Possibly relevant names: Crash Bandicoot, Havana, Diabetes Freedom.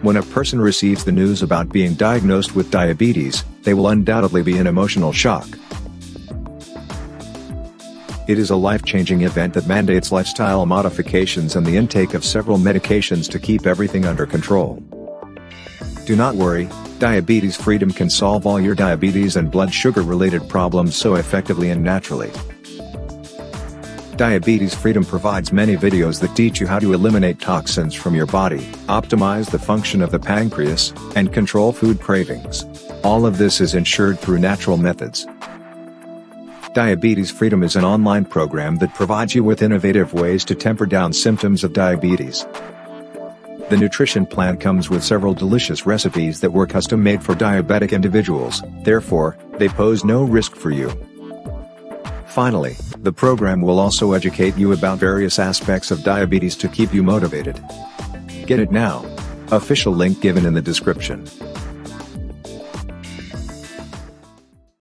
When a person receives the news about being diagnosed with diabetes, they will undoubtedly be in emotional shock. It is a life-changing event that mandates lifestyle modifications and the intake of several medications to keep everything under control. Do not worry, Diabetes Freedom can solve all your diabetes and blood sugar-related problems so effectively and naturally. Diabetes Freedom provides many videos that teach you how to eliminate toxins from your body, optimize the function of the pancreas, and control food cravings. All of this is ensured through natural methods. Diabetes Freedom is an online program that provides you with innovative ways to temper down symptoms of diabetes. The nutrition plan comes with several delicious recipes that were custom-made for diabetic individuals, therefore, they pose no risk for you. Finally, the program will also educate you about various aspects of diabetes to keep you motivated. Get it now. Official link given in the description.